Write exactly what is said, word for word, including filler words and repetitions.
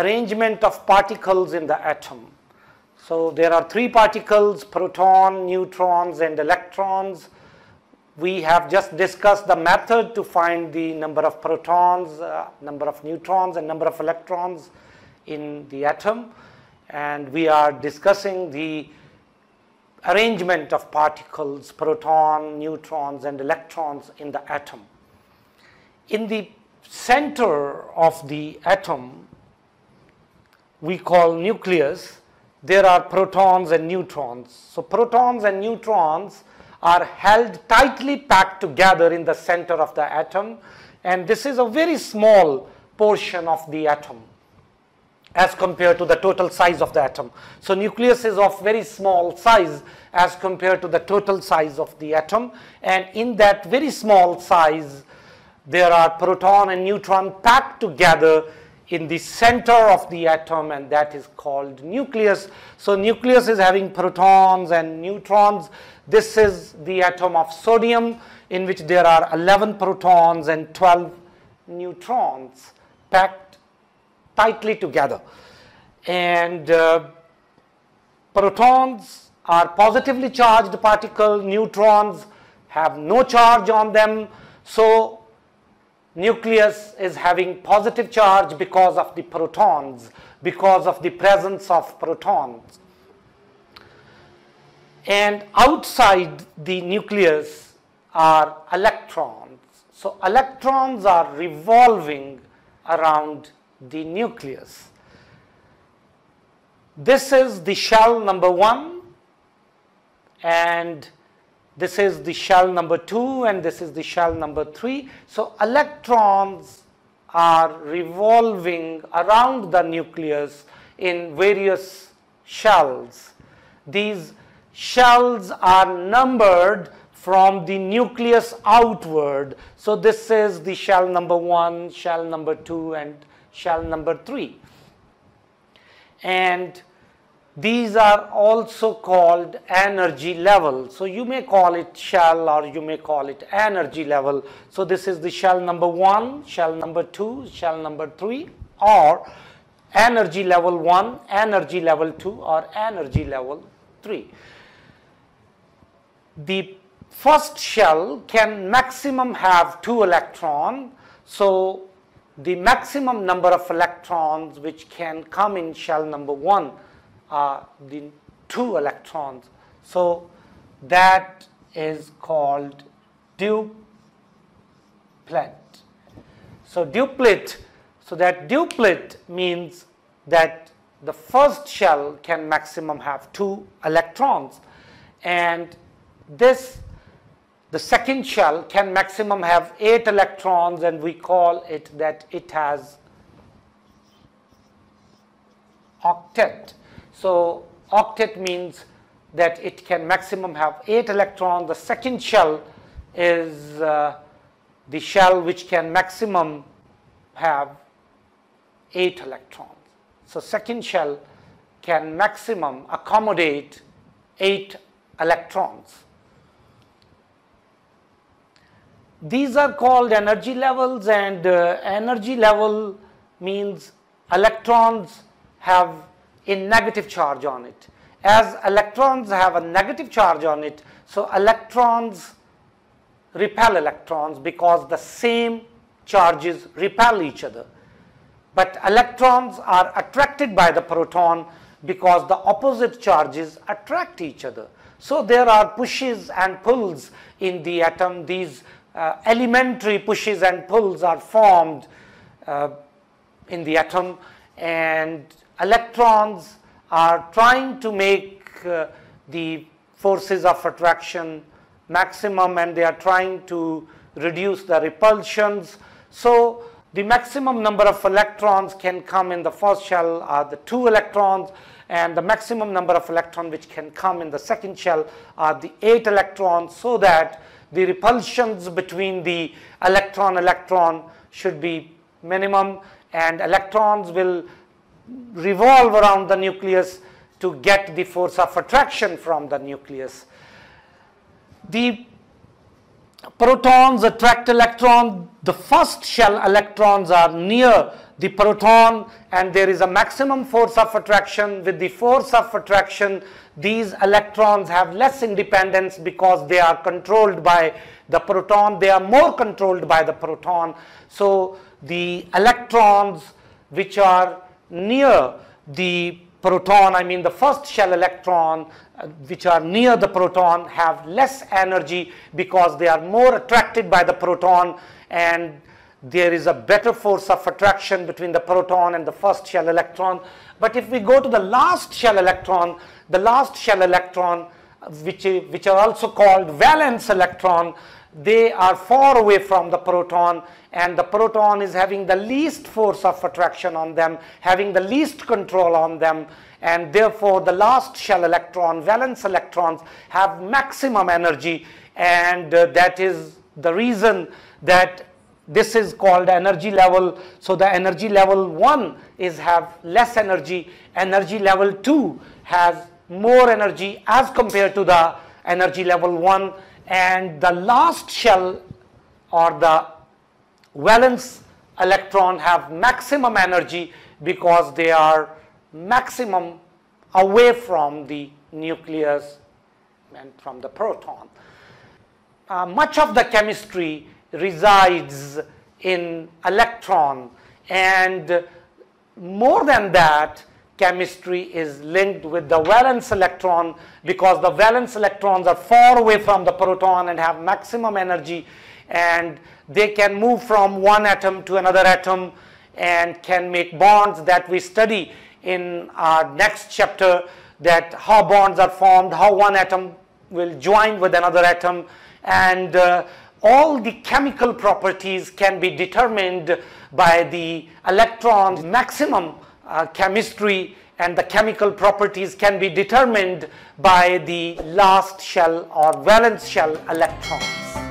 arrangement of particles in the atom. So there are three particles, proton, neutrons and electrons. We have just discussed the method to find the number of protons, uh, number of neutrons and number of electrons in the atom, and we are discussing the arrangement of particles, proton, neutrons and electrons in the atom. In the center of the atom, we call nucleus, there are protons and neutrons. So protons and neutrons are held tightly packed together in the center of the atom, and this is a very small portion of the atom as compared to the total size of the atom. So nucleus is of very small size as compared to the total size of the atom, and in that very small size there are proton and neutron packed together in the center of the atom, and that is called nucleus. So nucleus is having protons and neutrons. This is the atom of sodium, in which there are eleven protons and twelve neutrons packed tightly together. And uh, protons are positively charged particles, neutrons have no charge on them. So nucleus is having positive charge because of the protons, because of the presence of protons. And outside the nucleus are electrons. So electrons are revolving around the nucleus. This is the shell number one, and this is the shell number two, and this is the shell number three. So electrons are revolving around the nucleus in various shells. These shells are numbered from the nucleus outward. So this is the shell number one, shell number two, and shell number three. And these are also called energy level. So you may call it shell or you may call it energy level. So this is the shell number one, shell number two, shell number three, or energy level one, energy level two, or energy level three. The first shell can maximum have two electrons. So the maximum number of electrons which can come in shell number one are the two electrons. So that is called duplet. So duplet, so that duplet means that the first shell can maximum have two electrons, and this, the second shell can maximum have eight electrons, and we call it that it has octet. So octet means that it can maximum have eight electrons. The second shell is uh, the shell which can maximum have eight electrons. So second shell can maximum accommodate eight electrons. These are called energy levels, and uh, energy level means electrons have a negative charge on it. As electrons have a negative charge on it, so electrons repel electrons because the same charges repel each other. But electrons are attracted by the proton because the opposite charges attract each other. So there are pushes and pulls in the atom. These uh, elementary pushes and pulls are formed uh, in the atom, and electrons are trying to make uh, the forces of attraction maximum, and they are trying to reduce the repulsions. So the maximum number of electrons can come in the first shell are the two electrons, and the maximum number of electrons which can come in the second shell are the eight electrons, so that the repulsions between the electron-electron should be minimum, and electrons will revolve around the nucleus to get the force of attraction from the nucleus. The protons attract electrons. The first shell electrons are near the proton, and there is a maximum force of attraction. With the force of attraction, these electrons have less independence because they are controlled by the proton. They are more controlled by the proton. So the electrons which are near the proton, I mean the first shell electron uh, which are near the proton, have less energy because they are more attracted by the proton, and there is a better force of attraction between the proton and the first shell electron. But if we go to the last shell electron, the last shell electron which, which are also called valence electron, they are far away from the proton, and the proton is having the least force of attraction on them, having the least control on them, and therefore the last shell electron, valence electrons, have maximum energy, and uh, that is the reason that this is called energy level. So the energy level one is have less energy, energy level two has more energy as compared to the energy level one, and the last shell or the valence electron have maximum energy because they are maximum away from the nucleus and from the proton. Uh, much of the chemistry resides in electron, and more than that, chemistry is linked with the valence electron because the valence electrons are far away from the proton and have maximum energy, and they can move from one atom to another atom and can make bonds that we study in our next chapter, that how bonds are formed, how one atom will join with another atom, and uh, all the chemical properties can be determined by the electron's maximum Uh, chemistry, and the chemical properties can be determined by the last shell or valence shell electrons.